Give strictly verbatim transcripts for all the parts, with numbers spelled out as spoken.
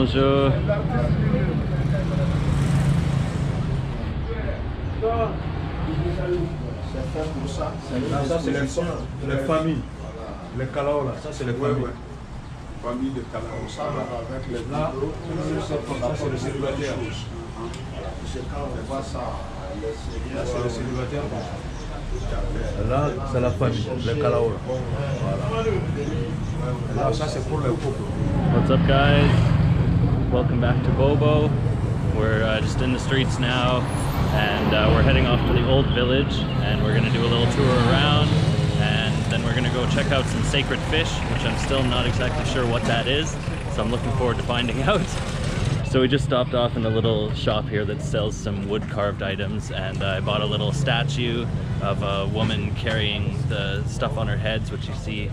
Bonjour. C'est fait pour ça. Ça, c'est les, les familles. Les Kalao, là, ça, c'est les familles. Ouais, ouais. Famille de Kalao, ça, là, avec les là, ça, c'est les célibataires. C'est quand on voit ça, c'est les célibataires. Là, c'est la famille, les Kalao. Voilà. Là, ça, c'est pour le couple. What's up, guys? Welcome back to Bobo. We're uh, just in the streets now, and uh, we're heading off to the old village, and we're gonna do a little tour around, and then we're gonna go check out some sacred fish, which I'm still not exactly sure what that is, so I'm looking forward to finding out. So we just stopped off in a little shop here that sells some wood-carved items, and uh, I bought a little statue of a woman carrying the stuff on her heads, which you see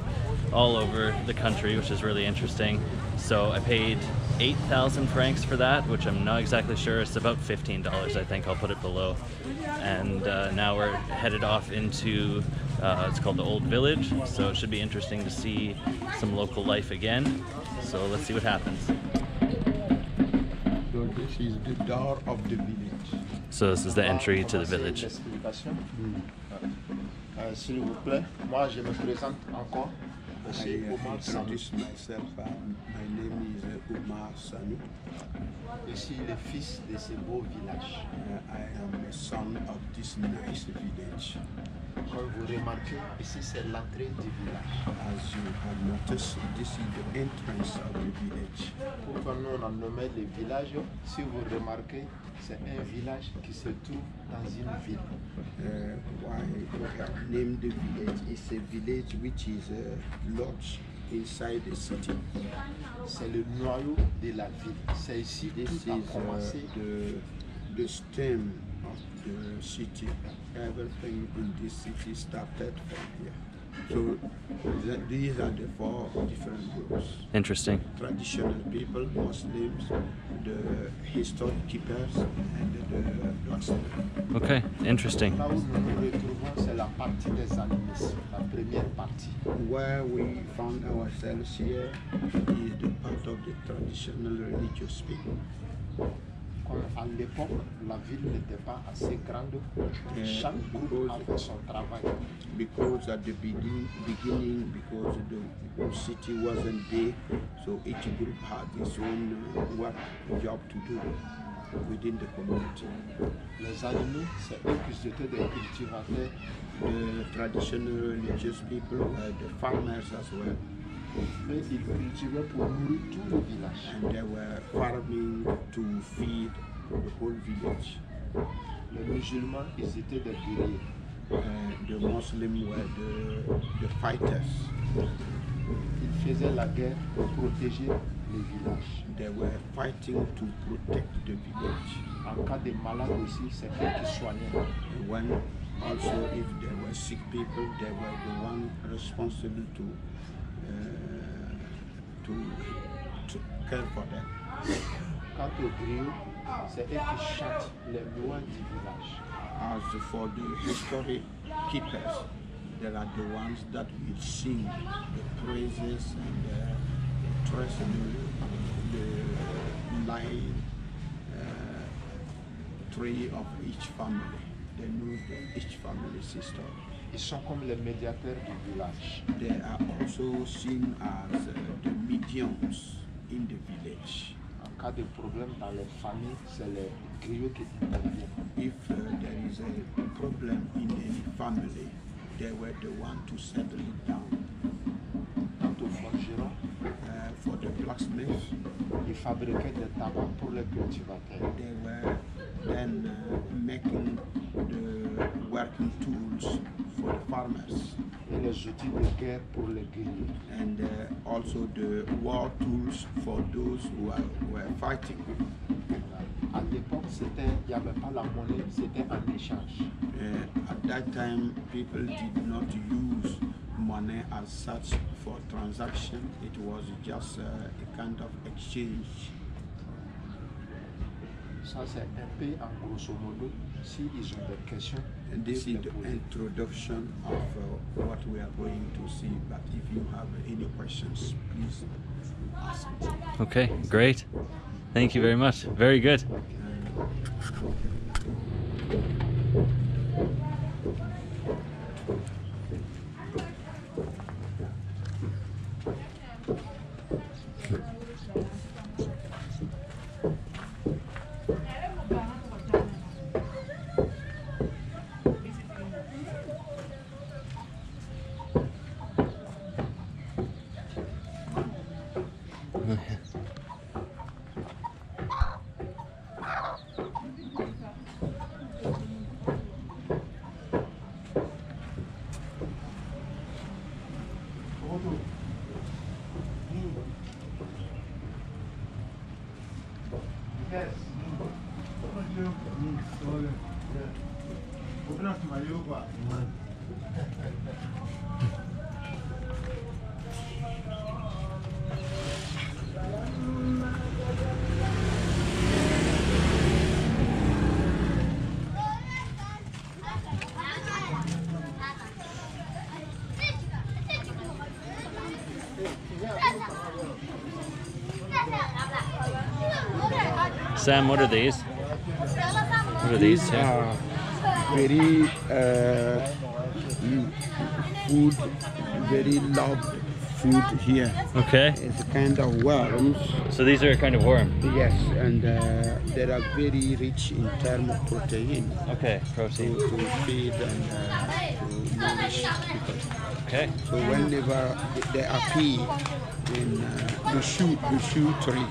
all over the country, which is really interesting. So I paid eight thousand francs for that, which I'm not exactly sure. It's about fifteen dollars, I think. I'll put it below. And uh, now we're headed off into, uh, it's called the Old Village, so it should be interesting to see some local life again. So let's see what happens. This is the door of the village. So this is the entry to the village. S'il vous plaît, moi je me présente encore. I introduce myself. Uh, my name is uh, Omar Sanou. Je suis le fils de ce beau village. I am the son of this nice village. Comme vous remarquez, ici c'est l'entrée du village. As you have noticed, this is the entrance of the village. Pourquoi nous on a nommé le village? Si vous remarquez, c'est un village qui se trouve dans une ville. Uh, why we have named the village? It's a village which is uh, lodged inside the city. C'est le noyau de la ville. C'est ici que tout a commencé. Uh, the, the stem of the city. Everything in this city started from here. So th these are the four different groups. Interesting. Traditional people, Muslims, the historic keepers, and the blacksmith. Okay, interesting. Where we found ourselves here is the part of the traditional religious people. À l'époque, la ville n'était pas assez grande. Chaque groupe avait son travail. Because at the beginning, beginning, because the city wasn't big, so each group had its own work job to do within the community. Les animaux, c'est eux qui étaient des cultivateurs. The traditional religious people were the farmers as well. Mais ils cultivaient pour nourrir tout le village. And they were farming to feed the whole village. Les musulmans, ils étaient des guerriers. Uh, the Muslims were the, the fighters. Ils faisaient la guerre pour protéger le village. They were fighting to protect the village. En cas de malade aussi, c'est eux qui soignaient. When also, if there were sick people, they were the one responsible to Uh, to, to care for them. Quant aux griots, c'est eux qui chantent les lois du village. As for the historic keepers, they are the ones that will sing the praises and the trust the line uh, tree of each family. They know the, each family's history. Ils sont comme les médiateurs du village. They are also seen as uh, the mediums in the village. En cas de problème dans les familles, c'est les griots qui interviennent. If uh, there is a problem in any family, they were the one to settle it down. Quant au forgeron, uh, for the blacksmith, ils fabriquaient des tabacs pour les cultivateurs. They were then uh, making the working tools for the farmers. Et les outils de guerre pour les guerriers. And uh, also the war tools for those who are, were fighting. À l'époque, il n'y avait pas la monnaie, c'était en échange. Uh, at that time, people did not use money as such for transaction. It was just uh, a kind of exchange. Ça c'est un peu en grosso modo. S'ils ont des questions, this is the introduction of uh, what we are going to see. But if you have any questions, please Okay, great. Thank you very much. Very good. Sam, what are these? What are these? Yeah. Uh, very uh, food, very loved food here. Okay. It's a kind of worms. So these are a kind of worm? Yes, and uh, they are very rich in terms of protein. Okay, protein. To, to feed and uh, to nourish people. Okay. So whenever they appear in uh, the shoe, the shoe tree.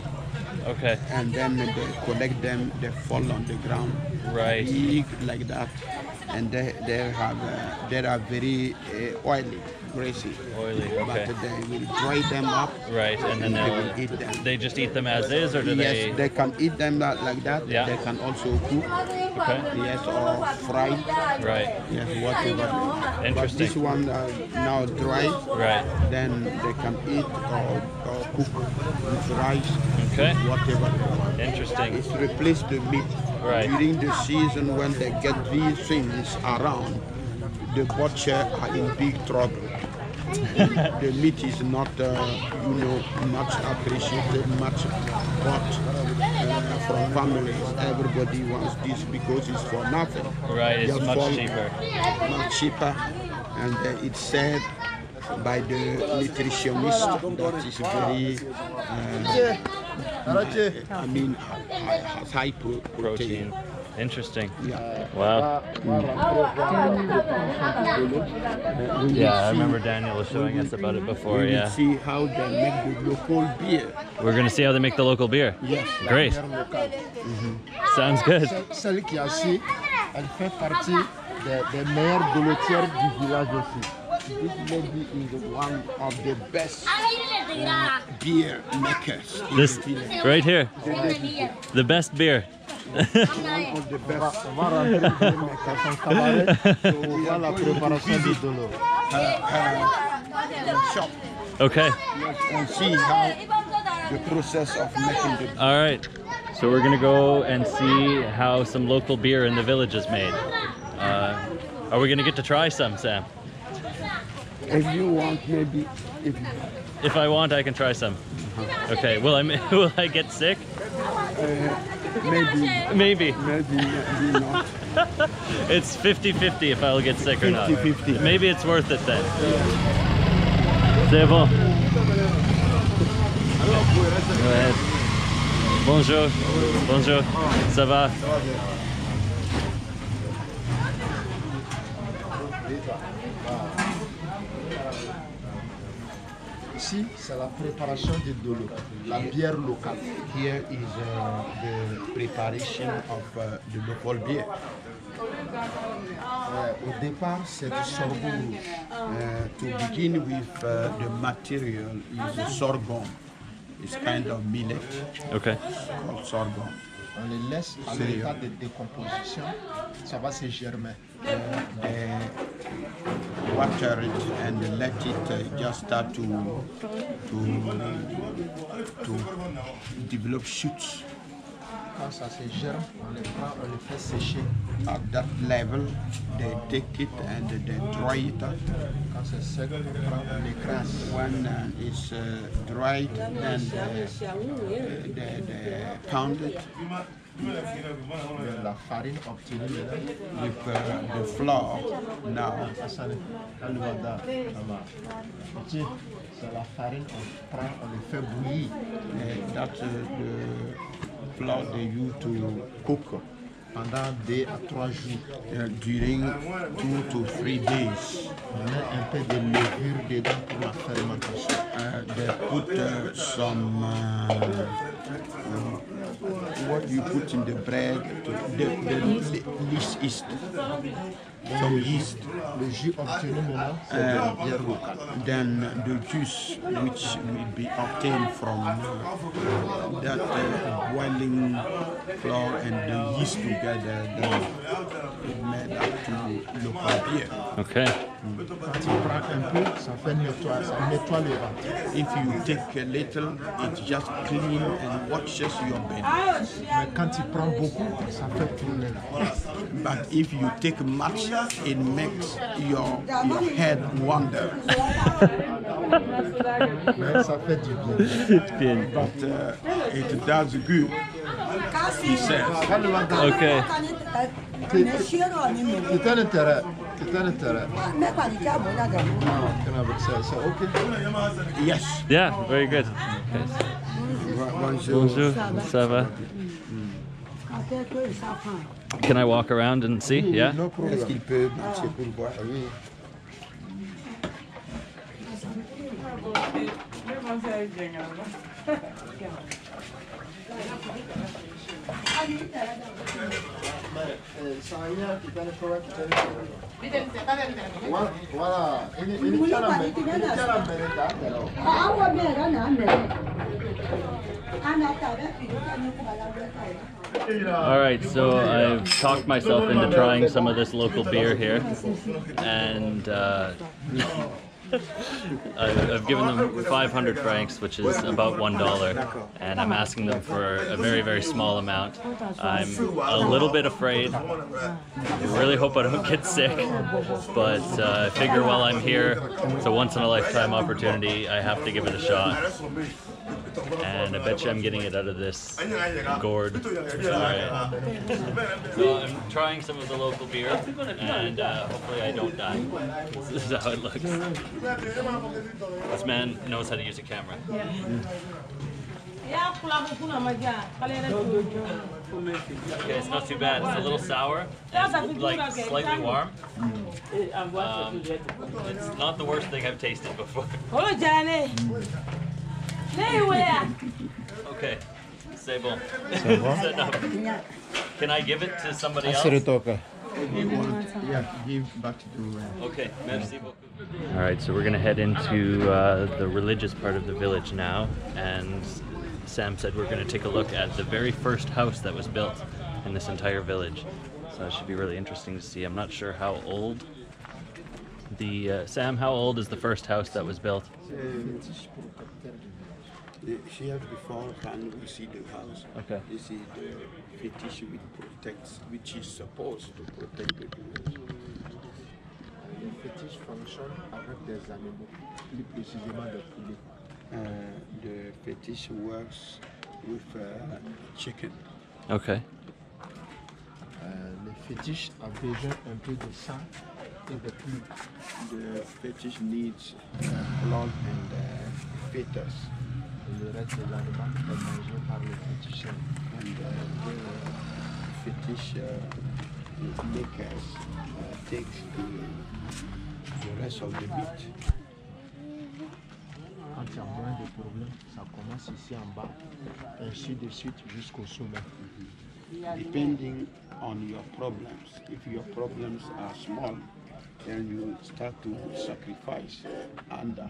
Okay. And then they collect them, they fall on the ground. Right. Big like that. And they, they have, uh, they are very uh, oily, greasy. Oily, okay. But they will dry them up. Right, and then they will eat them. They just eat them as is, or do yes, they? Yes, they can eat them like that. Yeah. They can also cook. Okay. Yes, or fry. Right. Yes, whatever. Interesting. But this one uh, now dry. Right. Then they can eat or, or cook with rice. Okay. With whatever. Interesting. It's replaced the meat. Right. During the season when they get these things around, the butcher are in big trouble. The meat is not, uh, you know, much appreciated, much bought uh, from families. Everybody wants this because it's for nothing. Right, it's just much for, cheaper. Much cheaper, and uh, it's said by the nutritionist that is very. Uh, I mean, high protein. Interesting. Yeah. Wow. Mm. Yeah, I remember Daniel was showing us about it before. We will yeah. see how they make the local beer. We're going to see how they make the local beer. Yes. Great. Mm-hmm. Sounds good. Celle qui est assise, elle fait partie des meilleures goulotières du village aussi. This lady is one of the best uh, beer makers. This right here, the best beer. One of the best. Okay. And see how the process of making the beer. All right. So we're gonna go and see how some local beer in the village is made. Uh, are we gonna get to try some, Sam? If you want, maybe. If, if I want, I can try some. Uh-huh. Okay. Will I? Will I get sick? Uh, maybe. Maybe. Maybe. Maybe not. It's fifty fifty if I'll get sick fifty, or not. fifty fifty. Maybe it's worth it then. C'est bon. Go ahead. Bonjour. Bonjour. Ça va? Ici, c'est la préparation de dolo, la bière locale. Here is uh, the preparation of uh, the local beer. Uh, au départ, c'est du sorghum. Uh, to begin with, uh, the material is sorghum. It's kind of millet. Okay. It's called sorghum. On les laisse à l'état de décomposition, ça va se germer. Uh, they water it and let it uh, just start to to to develop shoots. Quand ça se germe, on les prend, on les fait sécher. At that level, they take it and they dry it. Quand c'est sec, on prend, on les crasse. When uh, it's uh, dried, then they, they, they pound it. La farine obtenue with uh, the flour. Now, c'est la farine, on prend, on les fait bouillir. That's uh, the flour they use to cook pendant deux à trois jours, uh, during two to three days. On met un peu de levure dedans pour la fermentation. Uh, they put uh, some uh, uh, what you put in the bread, to, the, the, the yeast, some yeast. Le jus obtenu maintenant, c'est de la bière locale. Then the juice which will be obtained from uh, that uh, boiling flour and the yeast together, then it made up to local beer. Okay. Mm. Quand il prend un peu, ça fait nettoie, ça nettoie le ventre. If you take a little, it just clean and washes your belly. Mais quand il prend beaucoup, ça fait tourner là. But if you take much, it makes your, your head wander. Mais ça fait du bien. But uh, it does good. He says. Okay. C'est un intérêt. C'est un intérêt. Okay. Yes. Yeah, very good. Yes. Bonjour. Bonjour. Ça va? Can I walk around and see? Yeah. No problem. All right, so I've talked myself into trying some of this local beer here, and uh, I've given them five hundred francs, which is about one dollar, and I'm asking them for a very, very small amount. I'm a little bit afraid. I really hope I don't get sick, but uh, I figure while I'm here, it's a once-in-a-lifetime opportunity. I have to give it a shot. And I bet you I'm getting it out of this gourd. So I'm trying some of the local beer, and uh, hopefully I don't die. This is how it looks. This man knows how to use a camera. Okay, it's not too bad. It's a little sour, and like slightly warm. Um, it's not the worst thing I've tasted before. Okay, c'est bon. C'est bon? Can I give it to somebody else? Okay, merci beaucoup. Alright, so we're going to head into uh, the religious part of the village now, and Sam said we're going to take a look at the very first house that was built in this entire village. So that should be really interesting to see. I'm not sure how old the... Uh, Sam, how old is the first house that was built? Here before can we see the house. Okay. This is the fetish which protects, which is supposed to protect the village. The fetish function avec des animaux, plus précisément des poulets. Uh, the fetish works with uh, chicken. Okay. Uh, le fétiche a besoin un peu de sang et de pluie. The fetish needs uh, blood and uh, fetus. Le reste de l'animal est mangé par le féticheur. And uh, the fétiche uh, makers uh, takes the, the rest of the meat. Quand il y a moins de problèmes, ça commence ici en bas, ainsi de suite jusqu'au sommet. Mm-hmm. Depending on your problems, if your problems are small, then you start to sacrifice under.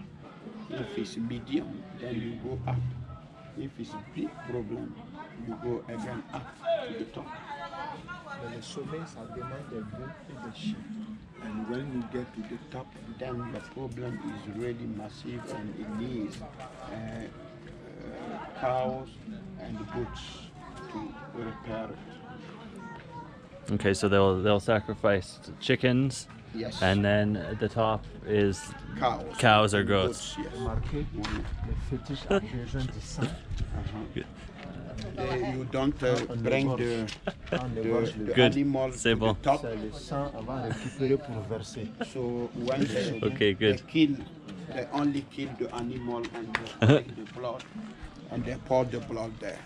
If it's medium, then you go up. If it's a big problem, you go again up to the top. But the surveys are demanded the good leadership. And when you get to the top, then the problem is really massive and it needs uh, uh, cows and goats to repair it. Okay, so they'll they'll sacrifice chickens. Yes. And then at the top is cows. Cows are goats. Yes. uh -huh. They, you don't uh, bring the, the, the animals to the top. So when they, okay, good. they kill, they only kill the animal and they take the blood and they pour the blood there.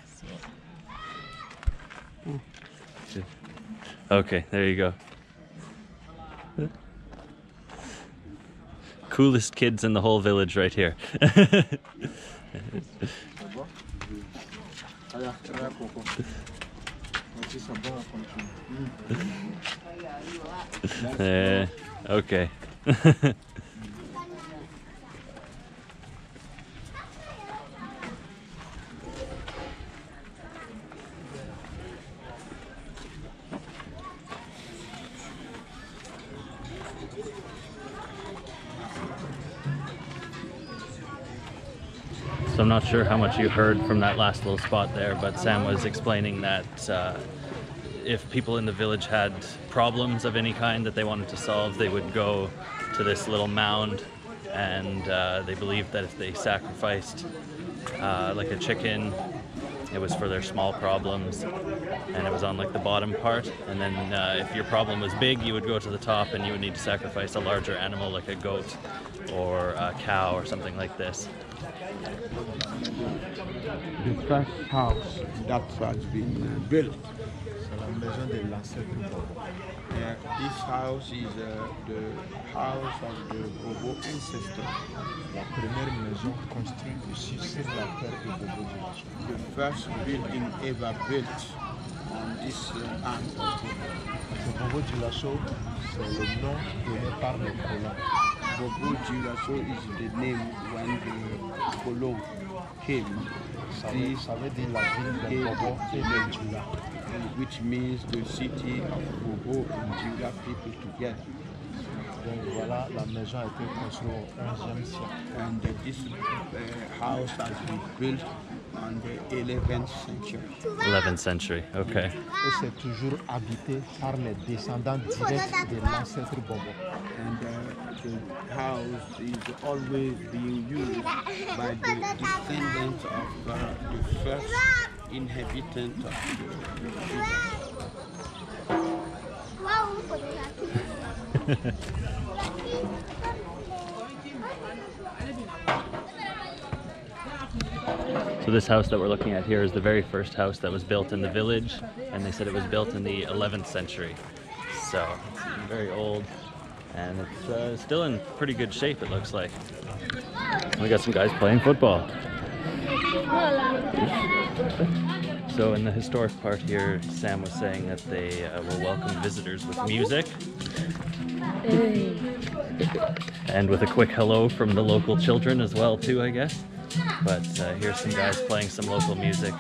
Okay, there you go. Coolest kids in the whole village right here. uh, okay. So I'm not sure how much you heard from that last little spot there, but Sam was explaining that uh, if people in the village had problems of any kind that they wanted to solve, they would go to this little mound, and uh, they believed that if they sacrificed uh, like a chicken, it was for their small problems, and it was on like the bottom part. And then uh, if your problem was big, you would go to the top and you would need to sacrifice a larger animal like a goat or a cow or something like this. The first house that has been built. Uh, this house is uh, the house of the Bobo ancestor. The first building ever built on this land. Bobo Dioulasso, c'est le nom donné par le colon. Bobo Dioulasso is the name when the colon came. Ça veut dire la ville de Bobo et de Jira, which means the city of Bobo and Jira people together. Donc voilà, la maison a été construite au onzième siècle. And uh, this uh, house has been built on the eleventh century. eleventh century, okay. Et c'est toujours habité par les descendants directs de l'ancêtre Bobo. And uh, the house is always being used by the descendants of uh, the first inhabitant of the village. So this house that we're looking at here is the very first house that was built in the village, and they said it was built in the eleventh century. So it's very old, and it's uh, still in pretty good shape, it looks like. We got some guys playing football. So in the historic part here, Sam was saying that they uh, will welcome visitors with music. Hey. And with a quick hello from the local children as well too, I guess. But uh, here's some guys playing some local music.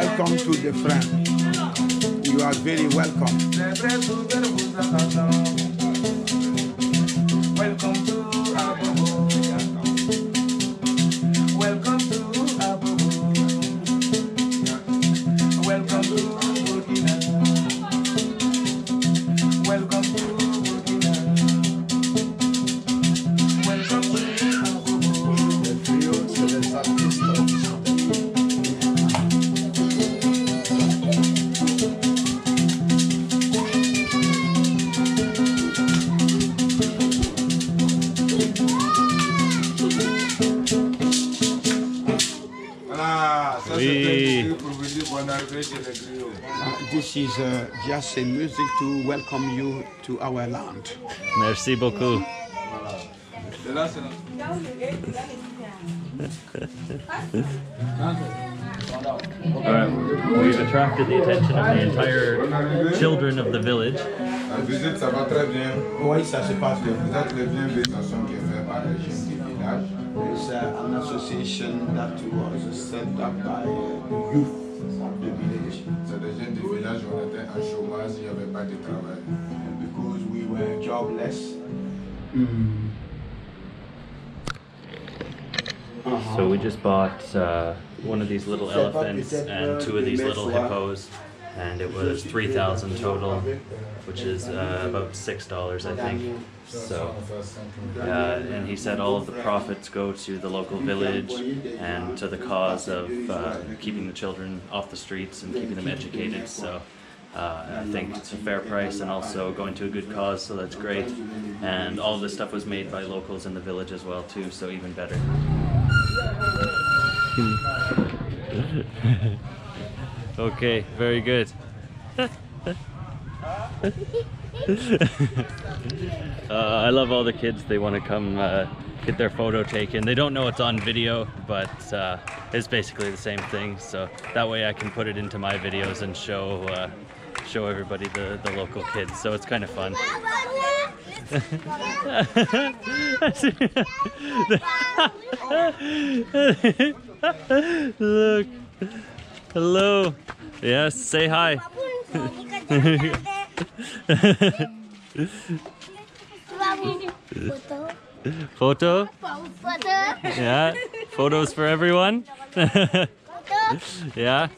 Welcome to the friend. You are very welcome. Welcome to our Bobo. Welcome to our Bobo. Welcome to Burkina. Welcome to Burkina. Welcome to our Bobo. This is uh, just a music to welcome you to our land. Merci beaucoup. Alright, we've attracted the attention of the entire children of the village. It's uh, an association that was set up by uh, youth. The village. So the gens du village on était en chômage, il n'y avait pas de travail. Because we were jobless. Mm. Uh-huh. So we just bought uh, one of these little elephants and two of these little hippos, and it was three thousand total, which is uh, about six dollars, I think. So, uh, and he said all of the profits go to the local village and to the cause of uh, keeping the children off the streets and keeping them educated. So uh, I think it's a fair price and also going to a good cause, so that's great. And all of this stuff was made by locals in the village as well too, so even better. Okay, very good. uh, I love all the kids. They want to come uh, get their photo taken. They don't know it's on video, but uh, it's basically the same thing. So that way I can put it into my videos and show uh, show everybody the, the local kids. So it's kind of fun. Look. Hello. Yes, say hi. Photo? Photo? Yeah. Photos for everyone? Yeah.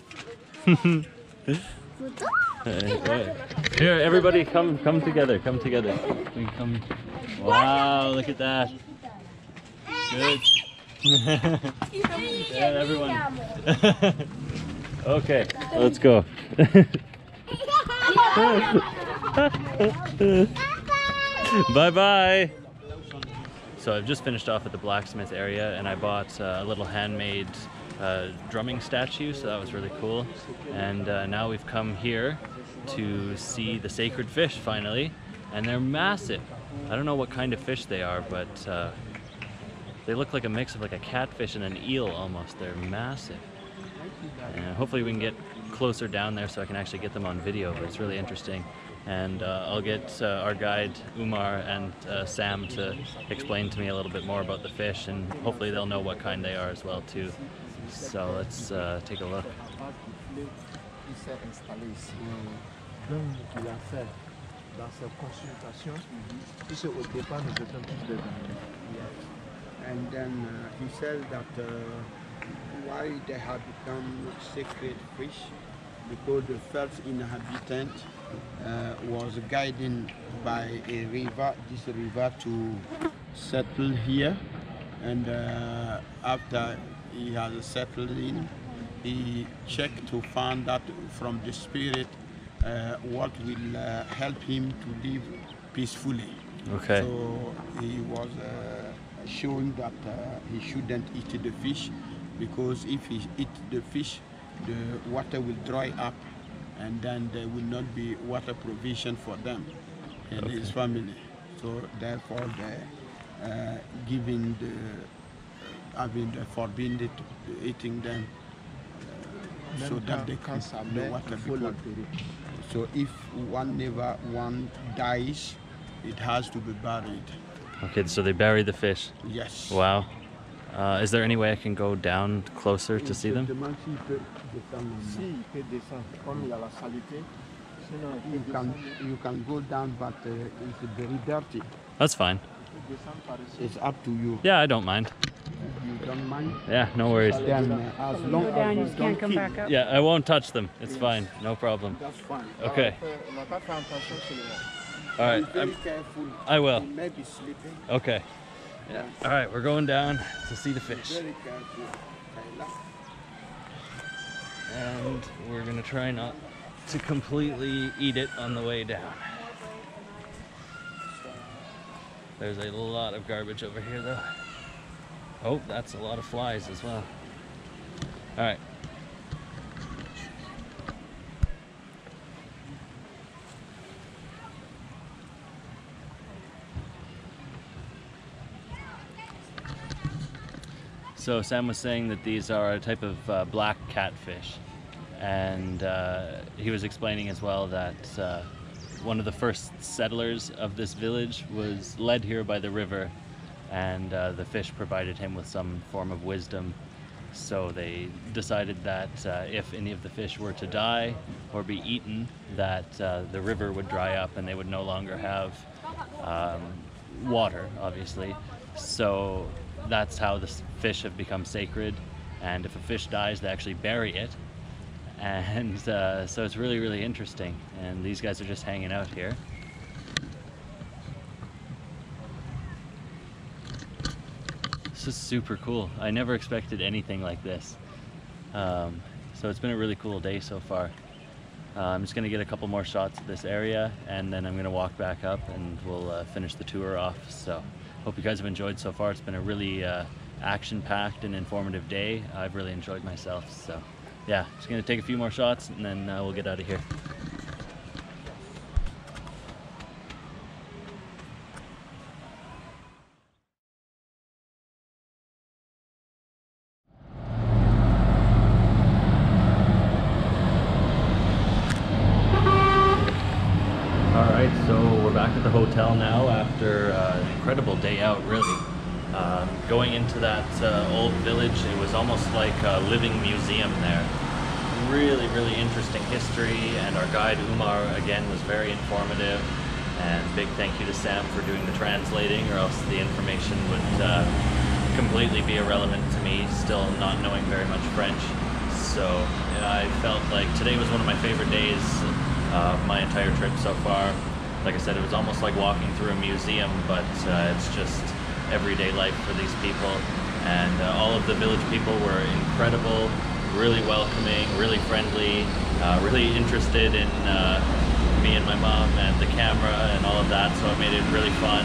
Here, everybody come come together. Come together. We come. Wow, look at that. Good. Yeah, everyone. Okay, let's go. Bye-bye. So I've just finished off at the blacksmith area and I bought uh, a little handmade uh, drumming statue, so that was really cool. And uh, now we've come here to see the sacred fish finally, and they're massive. I don't know what kind of fish they are, but uh, they look like a mix of like a catfish and an eel almost. They're massive. And hopefully we can get closer down there so I can actually get them on video, but it's really interesting. And uh, I'll get uh, our guide Omar and uh, Sam to explain to me a little bit more about the fish, and hopefully they'll know what kind they are as well too. So let's uh, take a look. And then uh, he said that uh, why they have become sacred fish, because the first inhabitant uh, was guided by a river, this river, to settle here, and uh, after he has settled in, he checked to find out from the spirit uh, what will uh, help him to live peacefully. Okay. So he was uh, showing that uh, he shouldn't eat the fish, because if he eat the fish, the water will dry up and then there will not be water provision for them and okay. his family. So therefore they uh, giving the, I mean, they forbid it, eating them uh, so that they can have no water. Because, so if one never one dies, it has to be buried. Okay, so they bury the fish? Yes. Wow. Uh, is there any way I can go down closer to see them? You can, you can go down, but uh, it's very dirty. That's fine. It's up to you. Yeah, I don't mind. You don't mind? Yeah, no worries. Then, uh, as long go down, as you can't come back up. Yeah, I won't touch them. It's yes. fine. No problem. That's fine. Okay. All right. I'm, I will. You may be sleeping. Okay. Yeah. All right, we're going down to see the fish. And we're gonna try not to completely eat it on the way down. There's a lot of garbage over here though. Oh, that's a lot of flies as well. All right. So Sam was saying that these are a type of uh, black catfish, and uh, he was explaining as well that uh, one of the first settlers of this village was led here by the river, and uh, the fish provided him with some form of wisdom. So they decided that uh, if any of the fish were to die or be eaten, that uh, the river would dry up and they would no longer have um, water, obviously. So that's how the fish have become sacred. And if a fish dies, they actually bury it. And uh, so it's really, really interesting. And these guys are just hanging out here. This is super cool. I never expected anything like this. Um, so it's been a really cool day so far. Uh, I'm just gonna get a couple more shots of this area, and then I'm gonna walk back up and we'll uh, finish the tour off. So hope you guys have enjoyed so far. It's been a really uh, action-packed and informative day. I've really enjoyed myself. So yeah, just gonna take a few more shots and then uh, we'll get out of here. Hotel now after uh, an incredible day out, really. Um, going into that uh, old village, it was almost like a living museum there. Really, really interesting history, and our guide Omar again was very informative, and big thank you to Sam for doing the translating, or else the information would uh, completely be irrelevant to me, still not knowing very much French. So I felt like today was one of my favorite days of my entire trip so far. Like I said, it was almost like walking through a museum, but uh, it's just everyday life for these people. And uh, all of the village people were incredible, really welcoming, really friendly, uh, really interested in uh, me and my mom and the camera and all of that, so it made it really fun.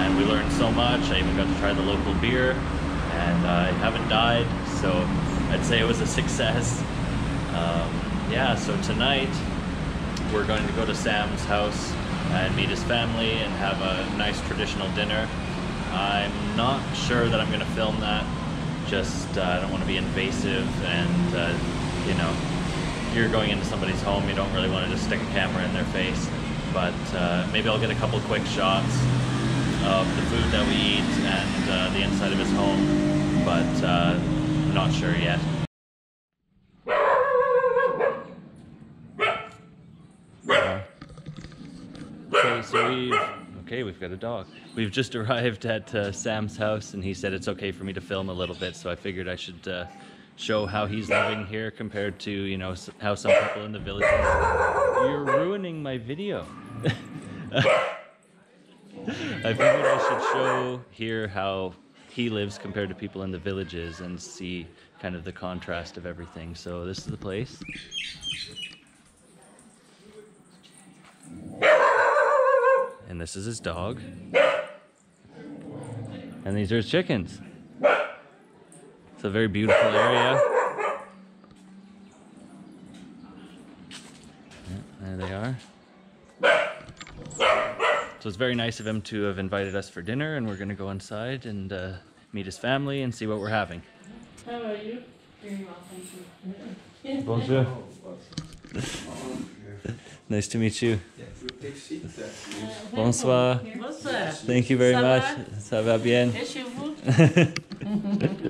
And we learned so much. I even got to try the local beer, and uh, I haven't died, so I'd say it was a success. Um, yeah, so tonight we're going to go to Sam's house and meet his family and have a nice traditional dinner. I'm not sure that I'm gonna film that, just uh, I don't wanna be invasive, and uh, you know, you're going into somebody's home, you don't really wanna just stick a camera in their face, but uh, maybe I'll get a couple quick shots of the food that we eat and uh, the inside of his home, but uh, I'm not sure yet. So we've, okay, we've got a dog. We've just arrived at uh, Sam's house, and he said it's okay for me to film a little bit, so I figured I should uh, show how he's living here compared to, you know, how some people in the village are. You're ruining my video. I figured I should show here how he lives compared to people in the villages and see kind of the contrast of everything. So this is the place. And this is his dog. And these are his chickens. It's a very beautiful area. There they are. So it's very nice of him to have invited us for dinner, and we're gonna go inside and uh, meet his family and see what we're having. How are you? Very well, thank you. Bonjour. Nice to meet you. Bonsoir. Bonsoir. Thank you very Ça much. Va? Ça va bien. Chez vous?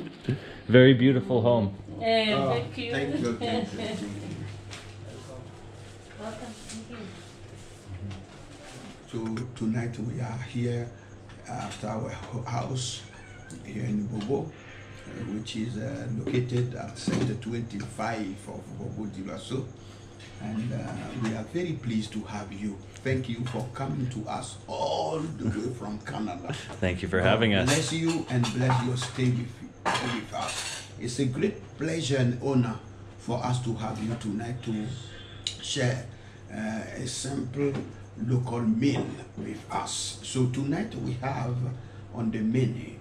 Very beautiful home. Hey, oh, thank you. Thank you. Thank you. Welcome. Thank you. So tonight we are here at our house here in Bobo, which is uh, located at sector twenty-five of Bobo Dioulasso. And uh, we are very pleased to have you. Thank you for coming to us all the way from Canada. Thank you for having us. Bless you and bless your stay with, with us. It's a great pleasure and honor for us to have you tonight to share uh, a simple local meal with us. So tonight we have on the menu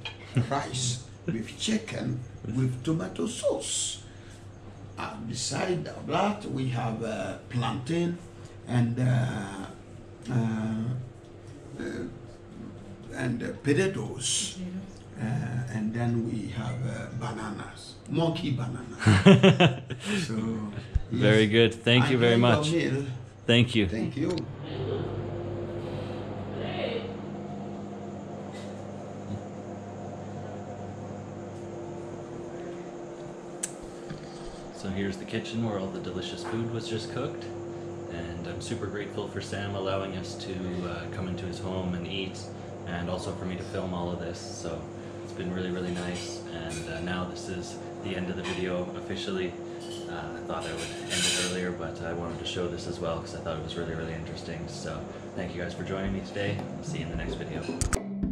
rice with chicken with tomato sauce. Uh, beside that, we have uh, plantain and uh, uh, uh, and uh, potatoes, uh, and then we have uh, bananas, monkey bananas. So, yes. Very good. Thank I you very much. Meal. Thank you. Thank you. So here's the kitchen where all the delicious food was just cooked, and I'm I'm super grateful for Sam allowing us to uh, come into his home and eat, and also for me to film all of this. So it's been really, really nice. And uh, now this is the end of the video officially. Uh, I thought I would end it earlier, but I wanted to show this as well because I thought it was really, really interesting. So thank you guys for joining me today. I'll see you in the next video.